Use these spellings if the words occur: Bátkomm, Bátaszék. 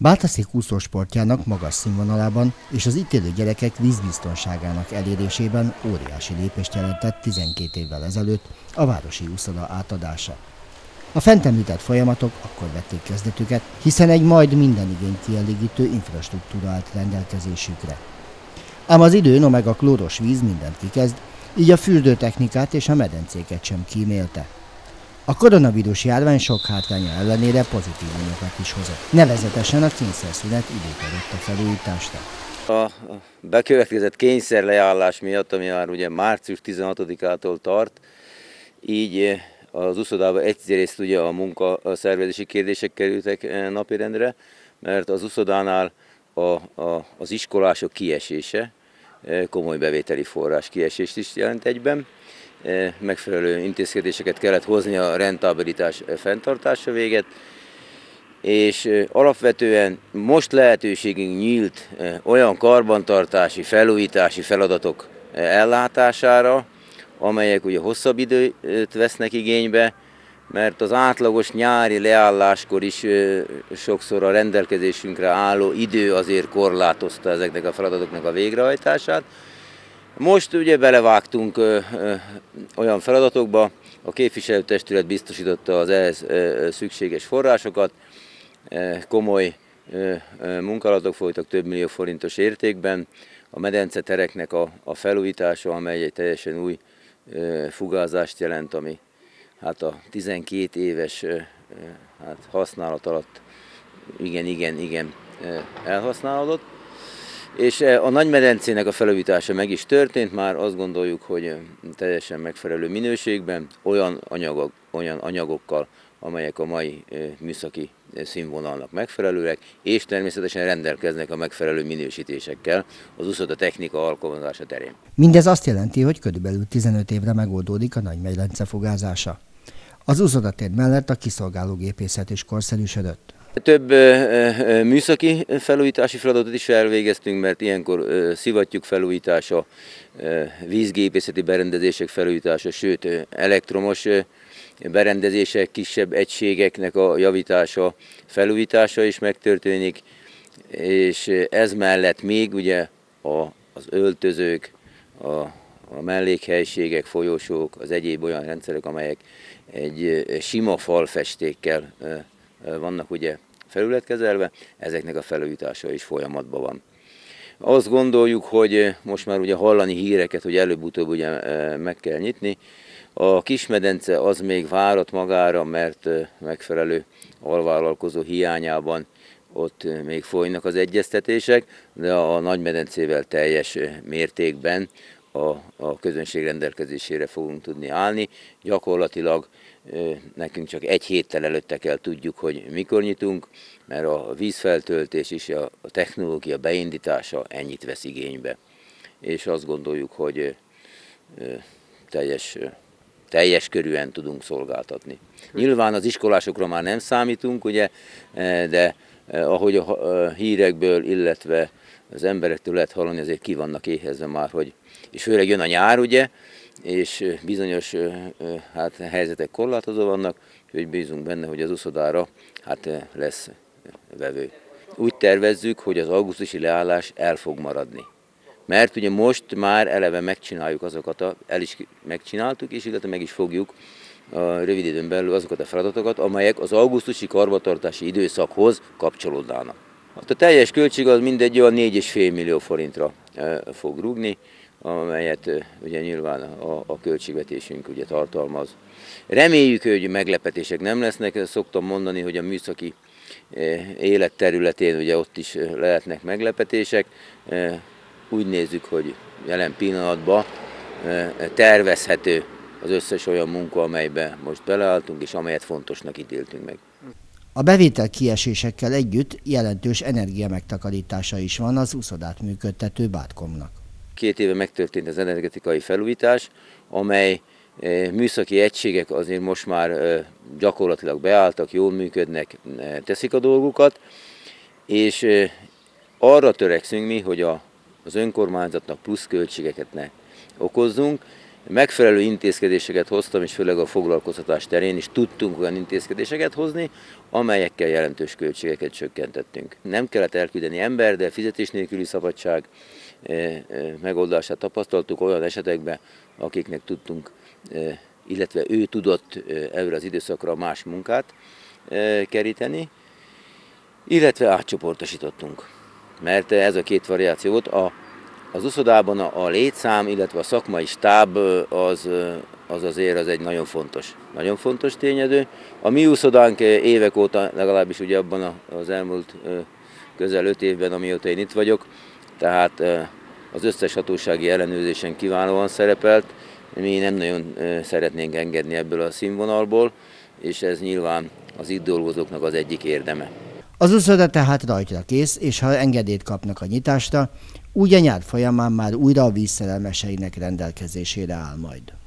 Bátaszék úszósportjának magas színvonalában és az itt élő gyerekek vízbiztonságának elérésében óriási lépést jelentett 12 évvel ezelőtt a városi úszoda átadása. A fent említett folyamatok akkor vették kezdetüket, hiszen egy majd minden igényt kielégítő infrastruktúra állt rendelkezésükre. Ám az idő, meg a klóros víz mindent kikezd, így a fürdőtechnikát és a medencéket sem kímélte. A koronavírus járvány sok hátránya ellenére pozitív anyagokat is hozott. Nevezetesen a kényszerszünet időt adott a felújításra. A bekövetkezett kényszerleállás miatt, ami már ugye március 16-ától tart, így az úszodába egyrészt ugye a munkaszervezési kérdések kerültek napirendre, mert az úszodánál az iskolások kiesése komoly bevételi forrás kiesést is jelent egyben. Megfelelő intézkedéseket kellett hozni a rentabilitás fenntartása véget, és alapvetően most lehetőségünk nyílt olyan karbantartási, felújítási feladatok ellátására, amelyek ugye hosszabb időt vesznek igénybe, mert az átlagos nyári leálláskor is sokszor a rendelkezésünkre álló idő azért korlátozta ezeknek a feladatoknak a végrehajtását. Most ugye belevágtunk olyan feladatokba, a képviselőtestület biztosította az ehhez szükséges forrásokat, komoly munkálatok folytak több millió forintos értékben, a medencetereknek a felújítása, amely egy teljesen új fugázást jelent, ami hát a 12 éves használat alatt igen elhasználódott. És a nagymedencének a felújítása meg is történt, már azt gondoljuk, hogy teljesen megfelelő minőségben, olyan anyagokkal, amelyek a mai műszaki színvonalnak megfelelőek, és természetesen rendelkeznek a megfelelő minősítésekkel az úszoda technika alkalmazása terén. Mindez azt jelenti, hogy körülbelül 15 évre megoldódik a nagymedence fogázása. Az úszodatér mellett a kiszolgálógépészet is korszerűsödött. Több műszaki felújítási feladatot is elvégeztünk, mert ilyenkor szivattyúk felújítása, vízgépészeti berendezések felújítása, sőt elektromos berendezések, kisebb egységeknek a javítása, felújítása is megtörténik, és ez mellett még ugye az öltözők, a mellékhelységek, folyosók, az egyéb olyan rendszerek, amelyek egy sima falfestékkel vannak ugye felületkezelve, ezeknek a felújítása is folyamatban van. Azt gondoljuk, hogy most már ugye hallani híreket, hogy előbb-utóbb ugye meg kell nyitni. A kismedence az még várat magára, mert megfelelő alvállalkozó hiányában ott még folynak az egyeztetések, de a nagymedencével teljes mértékben a közönség rendelkezésére fogunk tudni állni. Gyakorlatilag nekünk csak egy héttel előtte kell tudjuk, hogy mikor nyitunk, mert a vízfeltöltés és a technológia beindítása ennyit vesz igénybe. És azt gondoljuk, hogy teljes körűen tudunk szolgáltatni. Nyilván az iskolásokra már nem számítunk, ugye, de ahogy a hírekből, illetve az emberektől lehet hallani, azért ki vannak éhezve már, hogy, és főleg jön a nyár, ugye, és bizonyos hát, helyzetek korlátozó vannak, úgyhogy bízunk benne, hogy az úszodára hát, lesz vevő. Úgy tervezzük, hogy az augusztusi leállás el fog maradni. Mert ugye most már eleve megcsináljuk azokat, megcsináltuk, és illetve meg is fogjuk a rövid időn belül azokat a feladatokat, amelyek az augusztusi karbantartási időszakhoz kapcsolódnának. A teljes költség az mindegy olyan 4,5 millió forintra fog rúgni, amelyet ugye nyilván a költségvetésünk ugye tartalmaz. Reméljük, hogy meglepetések nem lesznek, szoktam mondani, hogy a műszaki élet területén ugye ott is lehetnek meglepetések. Úgy nézzük, hogy jelen pillanatban tervezhető az összes olyan munka, amelybe most beleálltunk, és amelyet fontosnak ítéltünk meg. A bevétel kiesésekkel együtt jelentős energia megtakarítása is van az úszodát működtető Bátkommnak. 2 éve megtörtént az energetikai felújítás, amely műszaki egységek azért most már gyakorlatilag beálltak, jól működnek, teszik a dolgukat, és arra törekszünk mi, hogy az önkormányzatnak plusz költségeket ne okozzunk, Megfelelő intézkedéseket hoztam, és főleg a foglalkoztatás terén is tudtunk olyan intézkedéseket hozni, amelyekkel jelentős költségeket csökkentettünk. Nem kellett elküldeni ember, de fizetés nélküli szabadság megoldását tapasztaltuk olyan esetekben, akiknek tudtunk, illetve ő tudott erre az időszakra más munkát keríteni, illetve átcsoportosítottunk. Mert ez a két variáció volt. Az uszodában a létszám, illetve a szakmai stáb az azért egy nagyon fontos tényező. A mi uszodánk évek óta, legalábbis ugye abban az elmúlt közel 5 évben, amióta én itt vagyok, tehát az összes hatósági ellenőrzésen kiválóan szerepelt. Mi nem nagyon szeretnénk engedni ebből a színvonalból, és ez nyilván az itt dolgozóknak az egyik érdeme. Az uszoda tehát rajta kész, és ha engedélyt kapnak a nyitásra, úgy a nyár folyamán már újra a vízszerelmeseinek rendelkezésére áll majd.